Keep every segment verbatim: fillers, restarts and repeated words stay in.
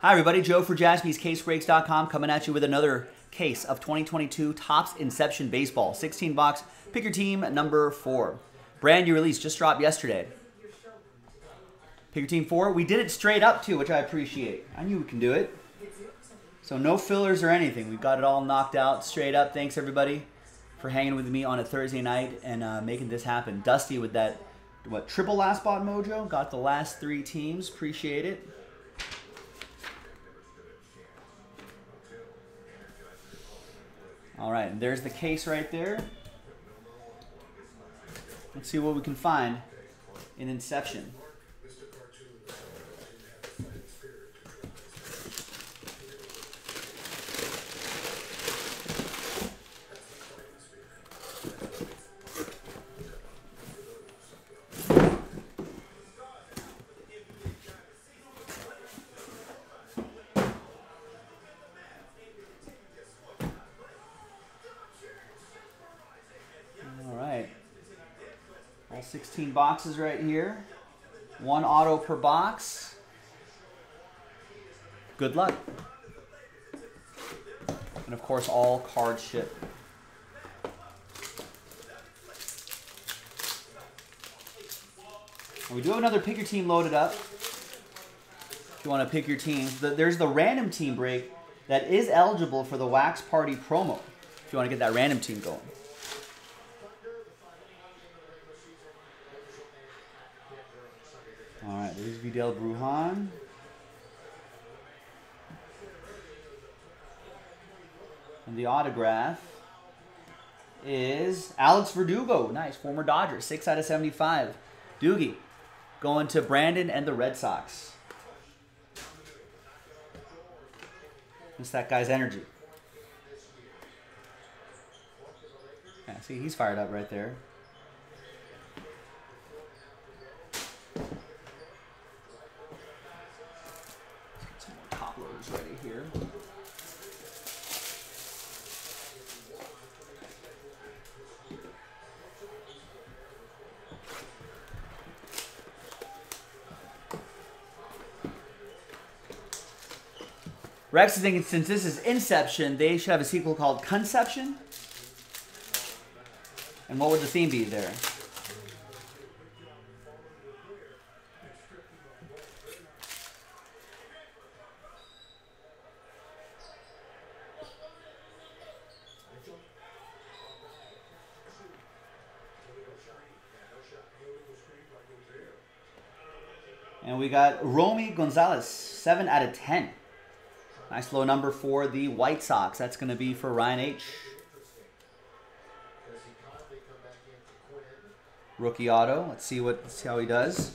Hi everybody, Joe for Jaspys Case Breaks dot com coming at you with another case of twenty twenty-two Topps Inception Baseball. sixteen box, pick your team number four. Brand new release, just dropped yesterday. Pick your team four. We did it straight up too, which I appreciate. I knew we can do it. So no fillers or anything. We've got it all knocked out straight up. Thanks everybody for hanging with me on a Thursday night and uh, making this happen. Dusty with that, what, triple last spot mojo? Got the last three teams. Appreciate it. All right, there's the case right there. Let's see what we can find in Inception. sixteen boxes right here. One auto per box. Good luck. And of course, all card ship. And we do have another pick your team loaded up. If you want to pick your teams, there's the random team break that is eligible for the Wax Party promo. If you want to get that random team going. All right, there's Vidal Brujan. And the autograph is Alex Verdugo. Nice, former Dodger, six out of seventy-five. Doogie going to Brandon and the Red Sox. Miss that guy's energy. Yeah, see, he's fired up right there. Rex is thinking since this is Inception, they should have a sequel called Conception. And what would the theme be there? And we got Romy Gonzalez, seven out of ten. Nice low number for the White Sox. That's going to be for Ryan H. Rookie auto. Let's see what let's see how he does.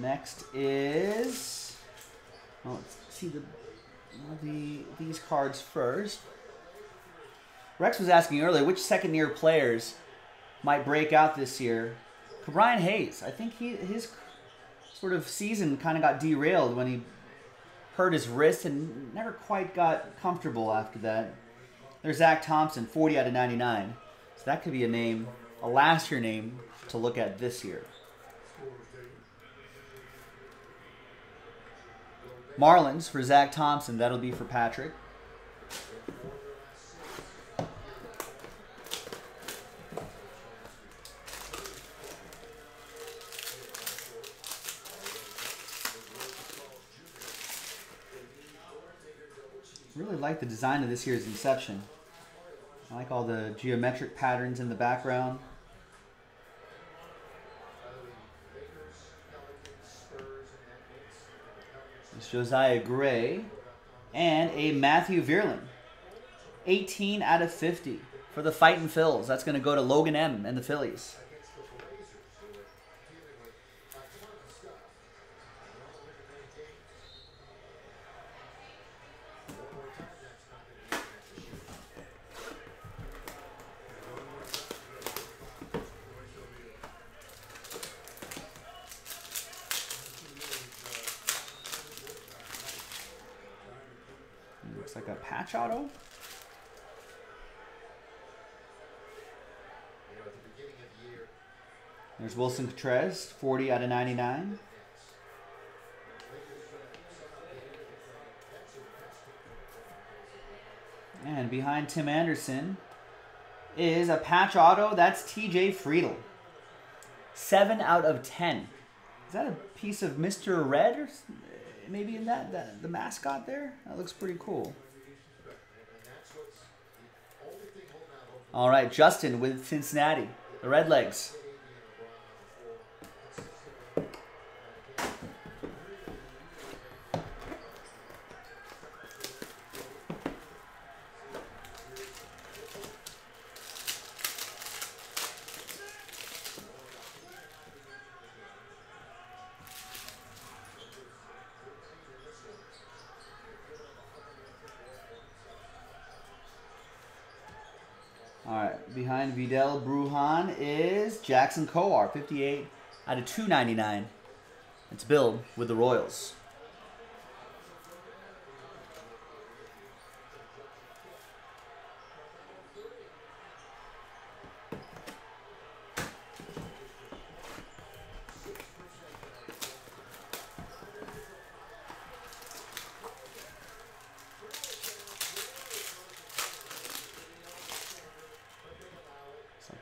Next is oh, let's see the the these cards first. Rex was asking earlier which second-year players might break out this year. Corbin Hayes, I think he his sort of season kind of got derailed when he hurt his wrist and never quite got comfortable after that. There's Zach Thompson, forty out of ninety-nine. So that could be a name, a last-year name to look at this year. Marlins for Zach Thompson. That'll be for Patrick. Really like the design of this year's Inception. I like all the geometric patterns in the background. It's Josiah Gray and a Matthew Vierling. eighteen out of fifty for the Fightin' Phils. That's going to go to Logan M. and the Phillies. Looks like a patch auto. There's Wilson Contreras, forty out of ninety-nine. And behind Tim Anderson is a patch auto. That's T J Friedl. seven out of ten. Is that a piece of Mister Red or maybe in that, that the mascot there? That looks pretty cool. All right, Justin with Cincinnati, the Redlegs. All right, behind Vidal Brujan is Jackson Coar, fifty-eight out of two ninety-nine. It's billed with the Royals.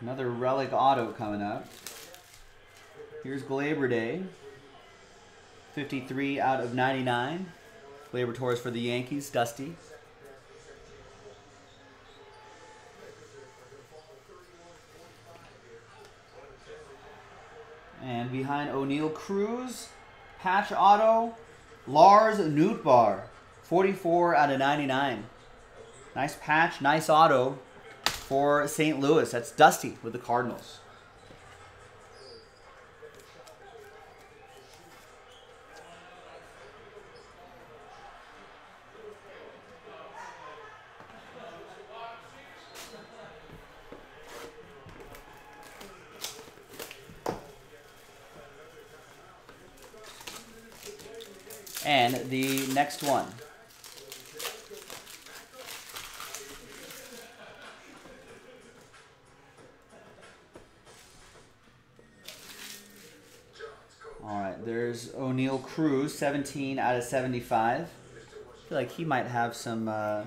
Another relic auto coming up. Here's Gleyber Day. fifty-three out of ninety-nine. Gleyber Torres for the Yankees, Dusty. And behind O'Neil Cruz, patch auto, Lars Nootbar, forty-four out of ninety-nine. Nice patch, nice auto. For Saint Louis, that's Dusty with the Cardinals. And the next one. There's O'Neil Cruz, seventeen out of seventy-five. I feel like he might have some uh,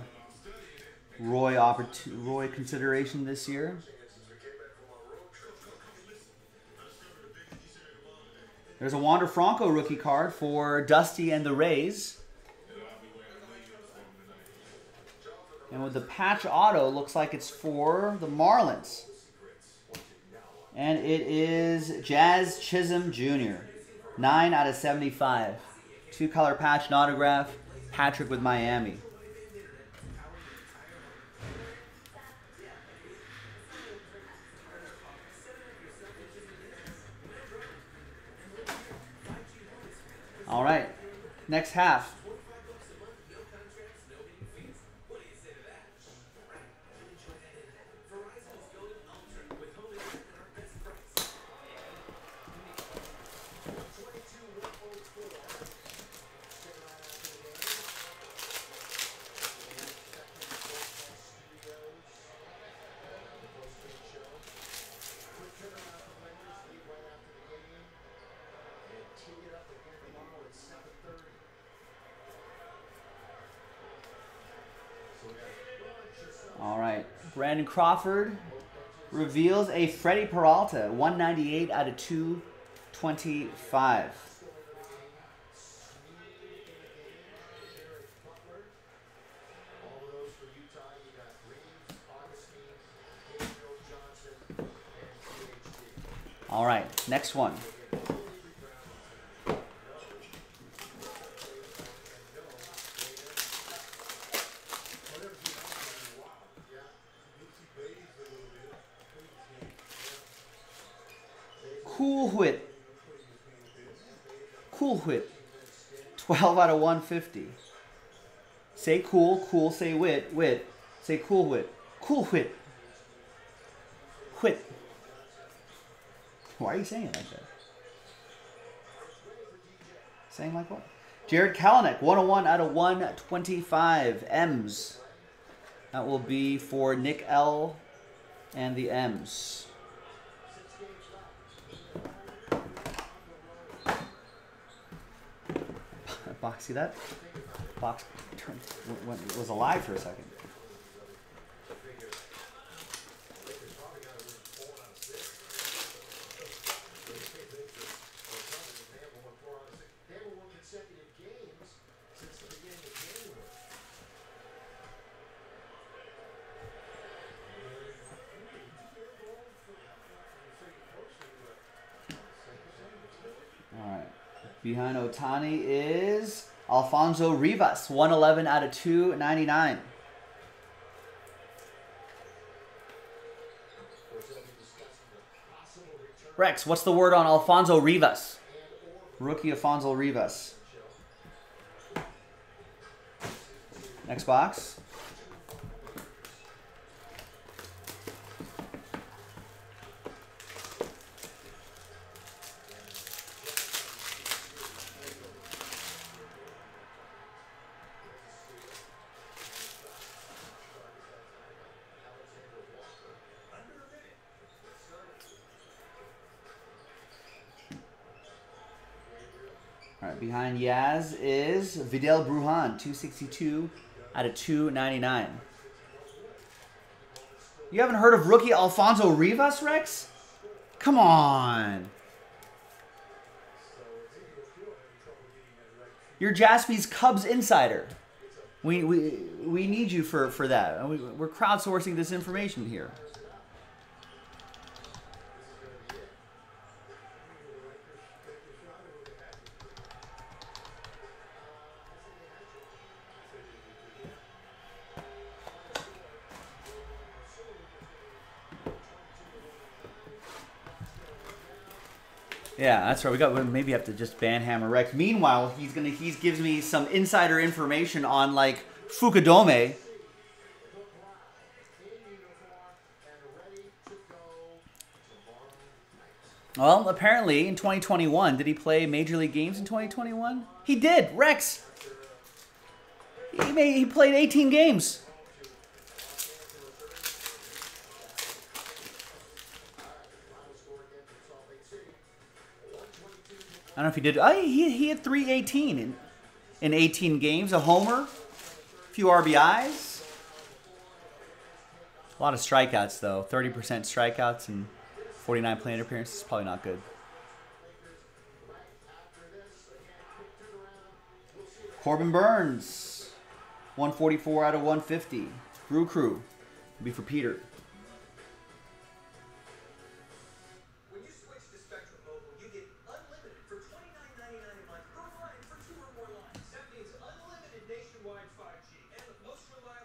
Roy opportun Roy consideration this year. There's a Wander Franco rookie card for Dusty and the Rays. And with the patch auto, looks like it's for the Marlins. And it is Jazz Chisholm Junior nine out of seventy-five. Two color patch and autograph. Patrick with Miami. All right. Next half. All right, Brandon Crawford reveals a Freddie Peralta, one ninety-eight out of two twenty-five. All right, next one. Cool Whip. Cool Whip. twelve out of one fifty. Say cool, cool, say wit, wit. Say cool whip. Cool whip. Whip. Why are you saying it like that? Saying like what? Jared Kalanick, one oh one out of one twenty-five. M's. That will be for Nick L. and the M's. box. See that? Box turned, went, went, was alive for a second. Behind Otani is Alfonso Rivas, one eleven out of two ninety-nine. Rex, what's the word on Alfonso Rivas? Rookie Alfonso Rivas. Next box. Behind Yaz is Vidal Brujan, two sixty-two out of two ninety-nine. You haven't heard of rookie Alfonso Rivas, Rex? Come on. You're Jaspy's Cubs insider. We, we, we need you for, for that. We, we're crowdsourcing this information here. Yeah, that's right. We got. We maybe have to just ban Hammer Rex. Meanwhile, he's gonna. He gives me some insider information on like Fukudome. Well, apparently in twenty twenty-one, did he play major league games in twenty twenty-one? He did, Rex. He made. He played eighteen games. I don't know if he did. Oh, he, he had three eighteen in, in eighteen games. A homer, a few R B Is. A lot of strikeouts, though. thirty percent strikeouts and forty-nine plate appearances. Probably not good. Corbin Burns, one forty-four out of one fifty. Brew Crew. It'll be for Peter.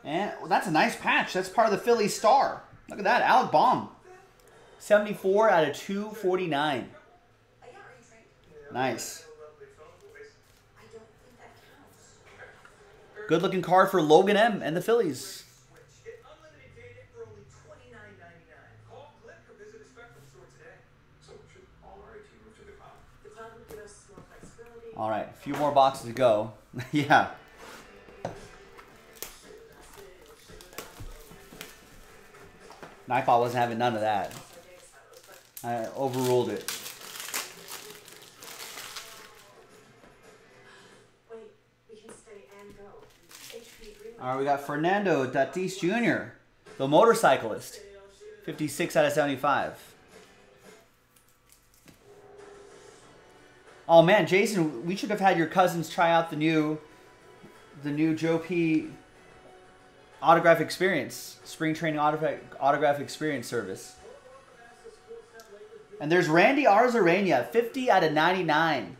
And well, that's a nice patch. That's part of the Philly star. Look at that. Alec Baum. seventy-four out of two forty-nine. Nice. Good looking card for Logan M. and the Phillies. All right. A few more boxes to go. Yeah. Nightfall wasn't having none of that. I overruled it. All right, we got Fernando Tatis Junior, the motorcyclist, fifty-six out of seventy-five. Oh man, Jason, we should have had your cousins try out the new, the new Joe P. Autograph Experience, spring training autograph, autograph experience service. And there's Randy Arozarena, fifty out of ninety-nine.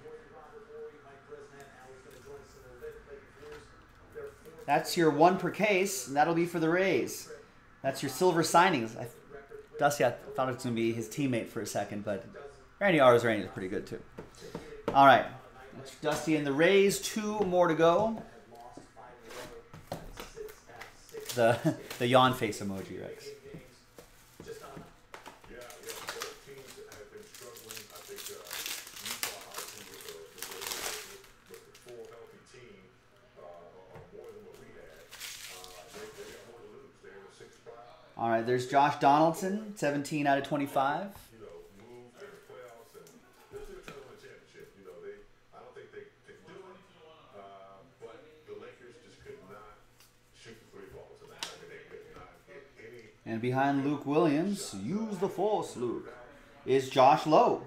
That's your one per case, and that'll be for the Rays. That's your silver signings. I, Dusty, I thought it was going to be his teammate for a second, but Randy Arozarena is pretty good too. All right, that's Dusty and the Rays. Two more to go. The, the yawn face emoji, Rex. All right, there's Josh Donaldson, seventeen out of twenty-five. And behind Luke Williams, use the force, Luke, is Josh Lowe.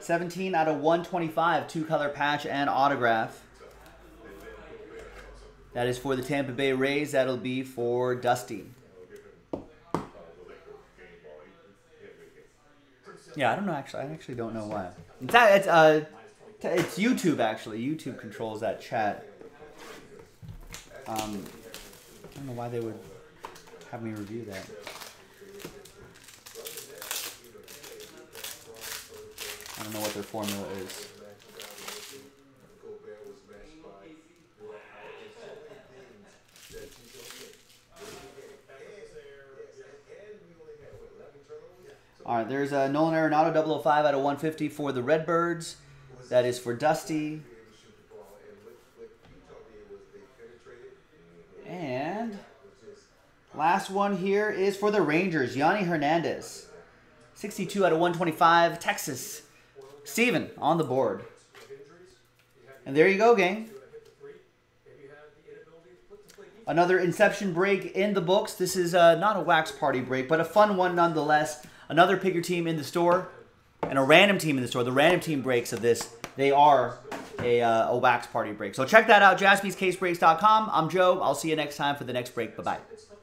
seventeen out of one twenty-five, two-color patch and autograph. That is for the Tampa Bay Rays. That'll be for Dusty. Yeah, I don't know, actually. I actually don't know why. It's, it's, uh, it's YouTube, actually. YouTube controls that chat. Um, I don't know why they would have me review that. I don't know what their formula is. All right, there's a Nolan Arenado double oh five out of one fifty for the Redbirds. That is for Dusty. And last one here is for the Rangers, Yani Hernandez. sixty-two out of one twenty-five, Texas. Steven on the board. And there you go, gang. Another Inception break in the books. This is uh, not a wax party break, but a fun one nonetheless. Another pick your team in the store, and a random team in the store. The random team breaks of this, they are a, uh, a wax party break. So check that out, Jaspys Case Breaks dot com. I'm Joe. I'll see you next time for the next break. Bye-bye.